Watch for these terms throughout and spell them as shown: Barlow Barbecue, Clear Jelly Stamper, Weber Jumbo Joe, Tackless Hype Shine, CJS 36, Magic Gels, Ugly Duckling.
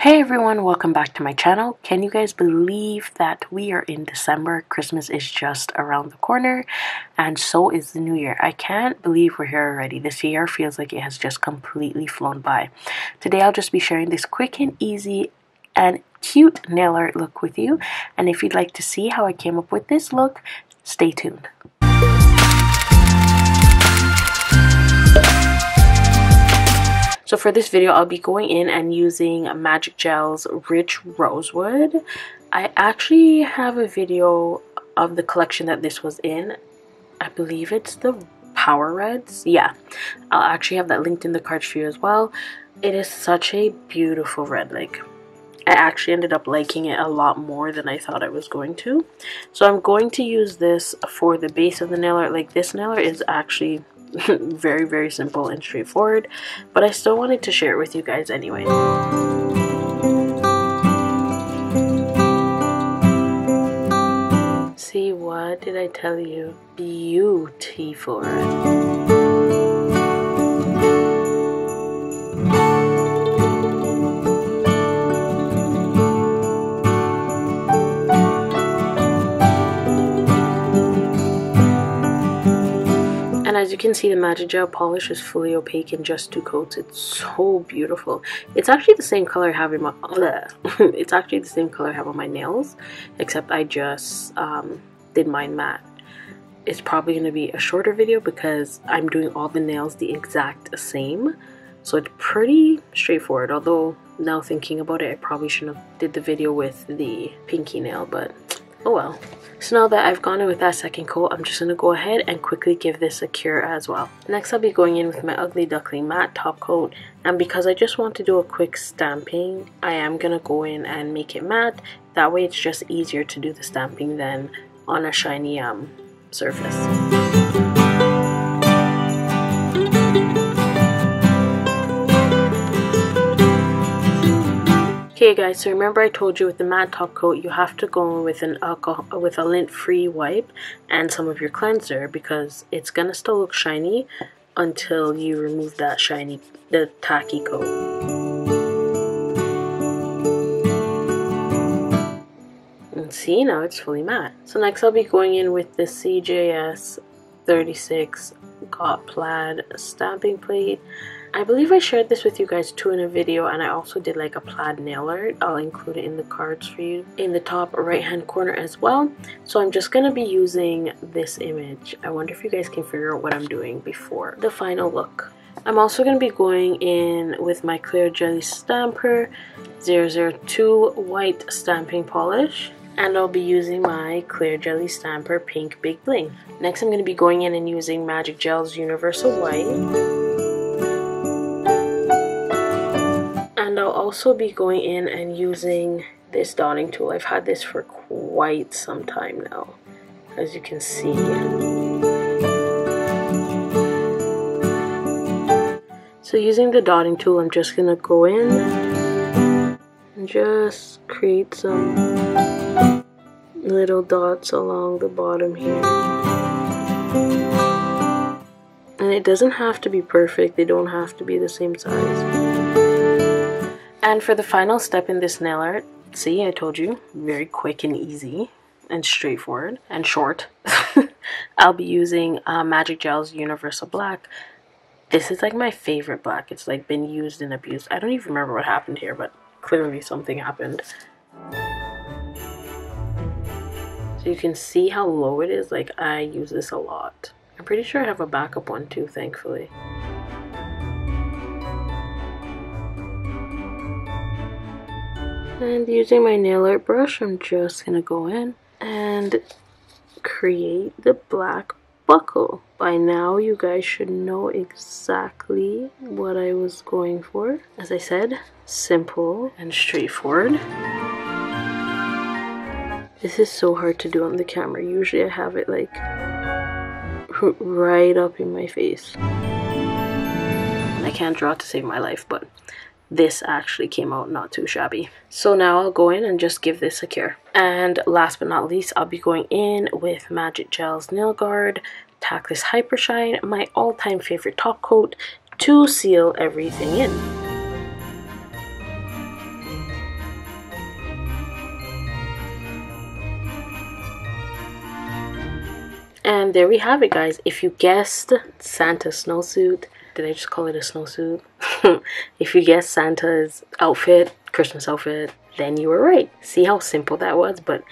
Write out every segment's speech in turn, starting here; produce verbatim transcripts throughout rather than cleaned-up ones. Hey everyone, welcome back to my channel. Can you guys believe that we are in December? Christmas is just around the corner and so is the new year. I can't believe we're here already. This year feels like it has just completely flown by. Today I'll just be sharing this quick and easy and cute nail art look with you, and if you'd like to see how I came up with this look, stay tuned. So for this video, I'll be going in and using Magic Gels Rich Rosewood. I actually have a video of the collection that this was in. I believe it's the Power Reds. Yeah, I'll actually have that linked in the cards for you as well. It is such a beautiful red. Like, I actually ended up liking it a lot more than I thought I was going to. So I'm going to use this for the base of the nail art. Like, this nail art is actually very very simple and straightforward, but I still wanted to share it with you guys anyway. See, what did I tell you? Beautiful. As you can see, the Magic Gel polish is fully opaque in just two coats. It's so beautiful. It's actually the same color I have in my it's actually the same color I have on my nails, except I just um, did mine matte. It's probably going to be a shorter video because I'm doing all the nails the exact same, so it's pretty straightforward. Although now thinking about it, I probably shouldn't have did the video with the pinky nail, but oh well. So now that I've gone in with that second coat, I'm just going to go ahead and quickly give this a cure as well. Next, I'll be going in with my Ugly Duckling matte top coat, and because I just want to do a quick stamping, I am going to go in and make it matte. That way it's just easier to do the stamping than on a shiny um, surface. Okay guys, so remember I told you with the matte top coat you have to go in with an alcohol with a lint-free wipe and some of your cleanser, because it's gonna still look shiny until you remove that shiny the tacky coat. And see, now it's fully matte. So next I'll be going in with the C J S thirty-six Got Plaid stamping plate. I believe I shared this with you guys too in a video, and I also did like a plaid nail art. I'll include it in the cards for you in the top right hand corner as well. So I'm just going to be using this image. I wonder if you guys can figure out what I'm doing before the final look. I'm also going to be going in with my Clear Jelly Stamper zero zero two white stamping polish, and I'll be using my Clear Jelly Stamper Pink Big Bling. Next I'm going to be going in and using Magic Gels Universal White. And I'll also be going in and using this dotting tool. I've had this for quite some time now, as you can see. So using the dotting tool, I'm just gonna go in and just create some little dots along the bottom here. And it doesn't have to be perfect, they don't have to be the same size. And for the final step in this nail art, see, I told you, very quick and easy and straightforward and short. I'll be using uh, Magic Gels Universal Black. This is like my favorite black. It's like been used and abused. I don't even remember what happened here, but clearly something happened. So you can see how low it is. Like, I use this a lot. I'm pretty sure I have a backup one too, thankfully. And using my nail art brush, I'm just going to go in and create the black buckle. By now, you guys should know exactly what I was going for. As I said, simple and straightforward. This is so hard to do on the camera. Usually I have it like right up in my face. I can't draw to save my life, but this actually came out not too shabby. So now I'll go in and just give this a cure. And last but not least, I'll be going in with Magic Gels Nail Guard, Tackless Hyper Shine, my all-time favorite top coat, to seal everything in. And there we have it, guys. If you guessed Santa's snowsuit, did I just call it a snowsuit? If you guessed Santa's outfit, Christmas outfit, then you were right. See how simple that was? But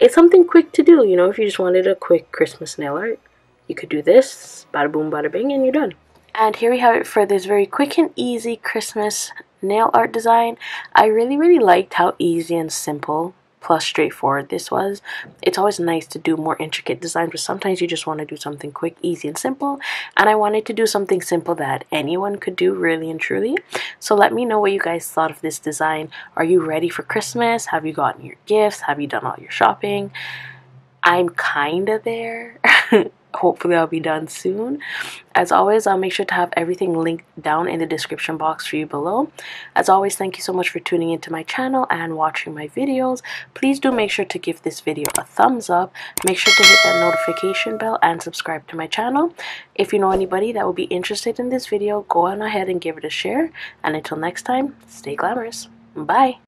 it's something quick to do, you know. If you just wanted a quick Christmas nail art, you could do this, bada boom, bada bing, and you're done. And here we have it for this very quick and easy Christmas nail art design. I really, really liked how easy and simple plus straightforward this was. It's always nice to do more intricate designs, but sometimes you just want to do something quick, easy, and simple. And I wanted to do something simple that anyone could do, really and truly. So let me know what you guys thought of this design. Are you ready for Christmas? Have you gotten your gifts? Have you done all your shopping? I'm kind of there. Hopefully I'll be done soon. As always, I'll make sure to have everything linked down in the description box for you below. As always, thank you so much for tuning into my channel and watching my videos. Please do make sure to give this video a thumbs up. Make sure to hit that notification bell and subscribe to my channel. If you know anybody that will be interested in this video, go on ahead and give it a share. And until next time, stay glamorous. Bye.